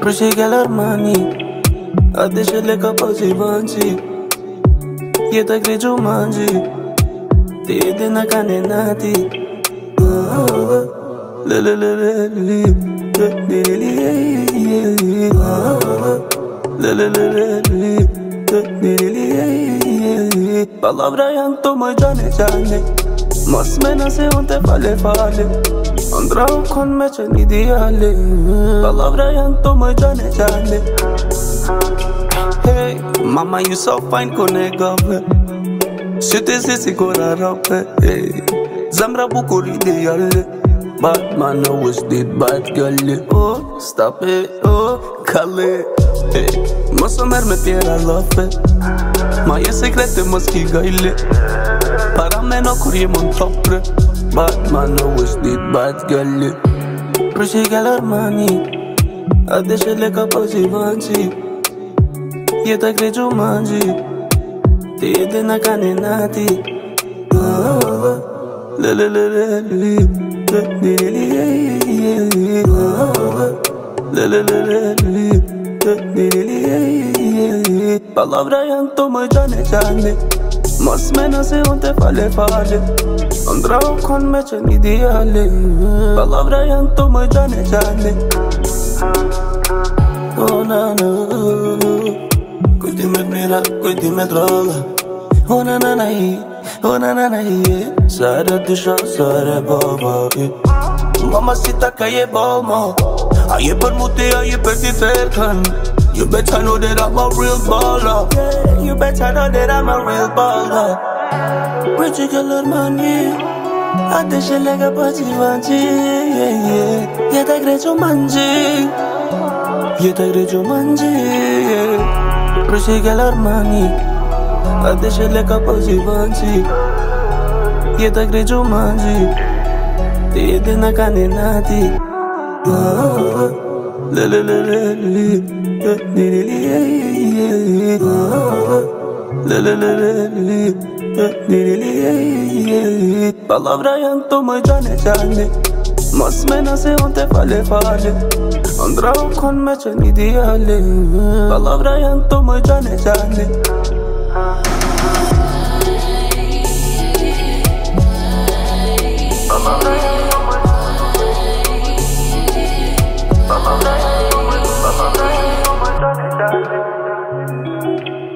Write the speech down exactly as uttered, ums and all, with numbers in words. Proşe gel Armani, ateşle kapazı vanci, yeter ki cumanci, te de na kanenati. La la la la li, te de li, la la la li, te de li. Palavra yanto mai cane cane, mas menase onte fale fale. Andrau con mecen ideale, palavra yanto mai cane cane. Hey, mama you so fine konegave, sütesi sigora rape. Hey, zamra bukur ideale, Batman always did bad girl. Oh, stop it, oh, call it. Hey, masomer me piera lafe, maya secrete maski gaile. Para me no kurye mon topre. Batman always did bad girl. Proşe gel Armani, ateşle kapazı vanci, yeter ki cumanci, te de na kanenati. La la la la li, te de li. La la la la li, te de li. Palavra yanto mai cane cane, mas menase onte fale fale. Andrau con mecen ideale, palavra yanto mai cane cane. Oh na na, cuidi me mira, cuidi me droga. Oh na na na hi. Oh na na na ye, sara dışa sara baba. Mama sita kaye balma, aye per mute aye per tiferkan. You better know that I'm a real baller. Yeah, you better know that I'm a real baller. Proşe gel Armani, ateşle kapazı vanci, yeter ki cumanci, yeter ki cumanci. Proşe gel Armani, ateşle kapazı vanci, yeter ki cumanci, te de na kanenati. La la la la li, te de li. La la la la li, te de li. Palavra yanto mai cane cane, mas menase onte fale fale. Andrau con mecen ideale, palavra yanto mai cane cane. Bye.